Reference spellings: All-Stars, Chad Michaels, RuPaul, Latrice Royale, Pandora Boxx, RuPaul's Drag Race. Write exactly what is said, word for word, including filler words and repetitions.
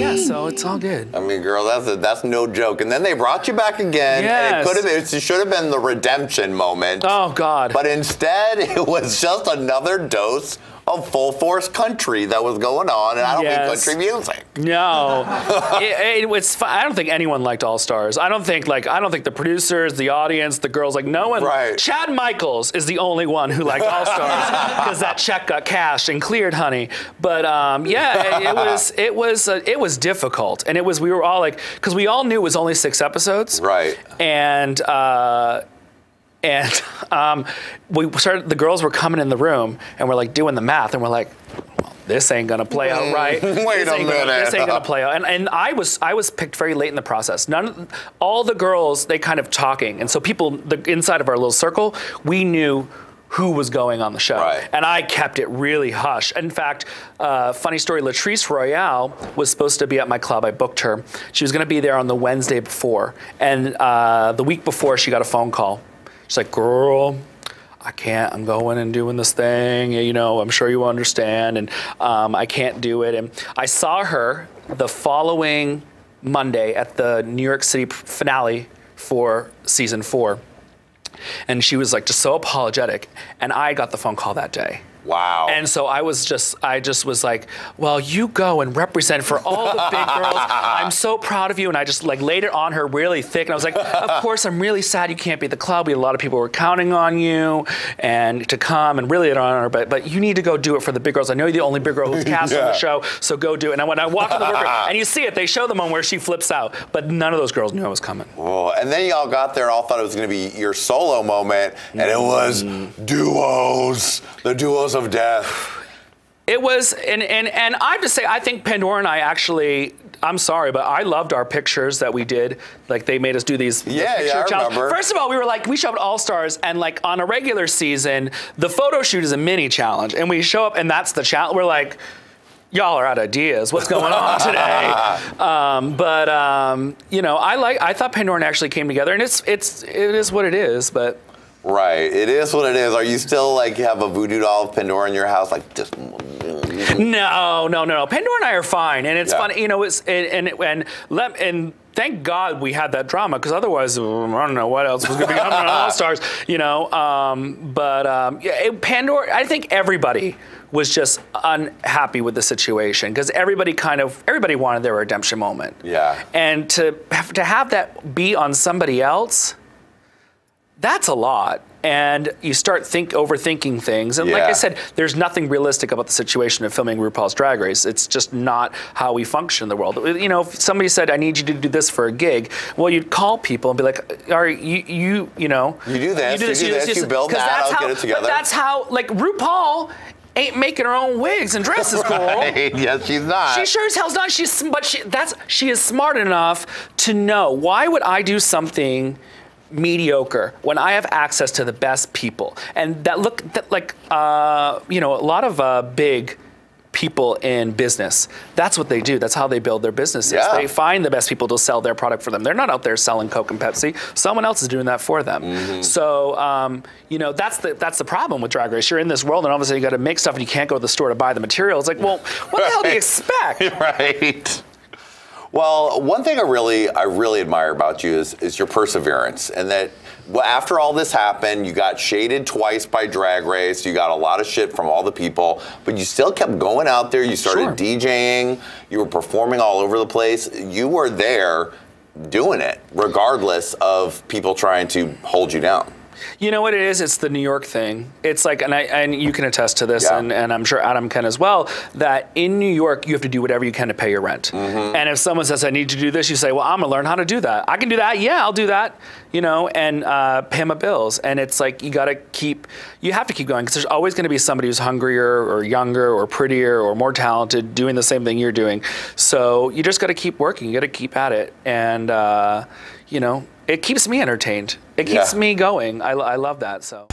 Yeah, so it's all good. I mean, girl, that's a, that's no joke. And then they brought you back again. Yes. And it could have been, it should have been the redemption moment. Oh God. But instead, it was just another dose of full force country that was going on, and I don't yes. mean country music. No, it, it was. I don't think anyone liked All Stars. I don't think like I don't think the producers, the audience, the girls, like no one. Right. Chad Michaels is the only one who liked All Stars because that check got cashed and cleared, honey. But um, yeah, it, it was it was uh, it was difficult, and it was we were all like because we all knew it was only six episodes. Right. And. Uh, And um, we started, the girls were coming in the room and we're like doing the math and we're like, well, this ain't gonna play out right. Wait this a minute. Gonna, this ain't gonna play out. And, and I was I was picked very late in the process. None, all the girls, they kind of talking. And so people, the inside of our little circle, we knew who was going on the show. Right. And I kept it really hush. In fact, uh, funny story, Latrice Royale was supposed to be at my club. I booked her. She was gonna be there on the Wednesday before. And uh, the week before, she got a phone call. She's like, girl, I can't, I'm going and doing this thing, you know, I'm sure you understand, and um, I can't do it. And I saw her the following Monday at the New York City finale for season four. And she was like, just so apologetic. And I got the phone call that day. Wow. And so I was just, I just was like, well, you go and represent for all the big girls. I'm so proud of you. And I just like laid it on her really thick. And I was like, of course, I'm really sad you can't be at the club. We had a lot of people were counting on you and to come and really it on her. But but you need to go do it for the big girls. I know you're the only big girl who's cast yeah. on the show. So go do it. And when I walked in the workroom and you see it, they show them on where she flips out. But none of those girls knew I was coming. Well, and then y'all got there and all thought it was going to be your solo moment. And mm. it was duos. The duos of death. It was, and, and, and I have to say, I think Pandora and I actually, I'm sorry, but I loved our pictures that we did. Like, they made us do these yeah, picture yeah, I challenges. Remember. First of all, we were like, we show up at All-Stars, and like, on a regular season, the photo shoot is a mini challenge, and we show up, and that's the challenge. We're like, y'all are out of ideas. What's going on today? Um, but um, you know, I like. I thought Pandora and actually came together, and it's it's it is what it is. But right, it is what it is. Are you still like have a voodoo doll of Pandora in your house? Like just no, no, no, no. Pandora and I are fine, and it's yeah. fun. You know, it's and and and let and. Thank God we had that drama, because otherwise, I don't know what else was going to be on All-Stars, you know. Um, but um, yeah, it, Pandora, I think everybody was just unhappy with the situation, because everybody kind of, everybody wanted their redemption moment. Yeah. And to have, to have that be on somebody else, that's a lot. And you start think overthinking things. And yeah. like I said, there's nothing realistic about the situation of filming RuPaul's Drag Race. It's just not how we function in the world. You know, if somebody said, I need you to do this for a gig, well, you'd call people and be like, all right, you, you, you know. You do this, you do this, you, do this, you, you build that, I'll how, get it together. But that's how, like, RuPaul ain't making her own wigs and dresses, girl. Right. Yes, she's not. She sure as hell's not. She's, but she, that's, she is smart enough to know, why would I do something mediocre when I have access to the best people? And that look that like uh, you know, a lot of uh, big people in business, that's what they do. That's how they build their businesses. Yeah. They find the best people to sell their product for them. They're not out there selling Coke and Pepsi. Someone else is doing that for them. Mm-hmm. So um, you know, that's the that's the problem with Drag Race. You're in this world and all of a sudden you gotta make stuff and you can't go to the store to buy the material. It's like, well, what right. the hell do you expect? Right. Well, one thing I really, I really admire about you is, is your perseverance, and that well, after all this happened, you got shaded twice by Drag Race, you got a lot of shit from all the people, but you still kept going out there, you started sure. DJing, you were performing all over the place, you were there doing it, regardless of people trying to hold you down. You know what it is? It's the New York thing. It's like, and I, and you can attest to this, yeah. and, and I'm sure Adam can as well, that in New York, you have to do whatever you can to pay your rent. Mm-hmm. And if someone says, I need to do this, you say, well, I'm gonna learn how to do that. I can do that, yeah, I'll do that, you know, and uh, pay my bills. And it's like, you gotta keep, you have to keep going, because there's always gonna be somebody who's hungrier or younger or prettier or more talented doing the same thing you're doing. So you just gotta keep working, you gotta keep at it. And, uh, you know, it keeps me entertained. It keeps yeah. me going. I, I love that, so.